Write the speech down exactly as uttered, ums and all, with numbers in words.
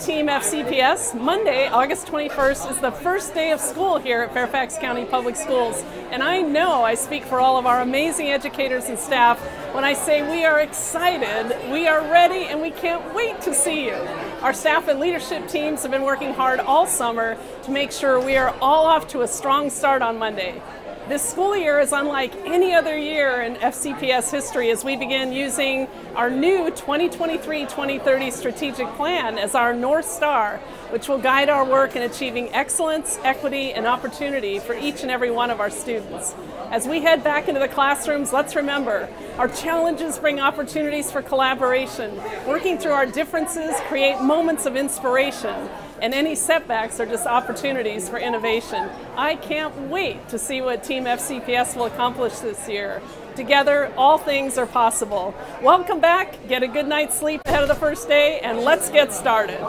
Team F C P S. Monday, August twenty-first, is the first day of school here at Fairfax County Public Schools. And I know I speak for all of our amazing educators and staff when I say we are excited, we are ready, and we can't wait to see you. Our staff and leadership teams have been working hard all summer to make sure we are all off to a strong start on Monday. This school year is unlike any other year in F C P S history as we begin using our new twenty twenty-three twenty thirty strategic plan as our North Star, which will guide our work in achieving excellence, equity, and opportunity for each and every one of our students. As we head back into the classrooms, let's remember, our challenges bring opportunities for collaboration. Working through our differences create moments of inspiration, and any setbacks are just opportunities for innovation. I can't wait to see what Team F C P S will accomplish this year. Together, all things are possible. Welcome back, get a good night's sleep ahead of the first day, and let's get started.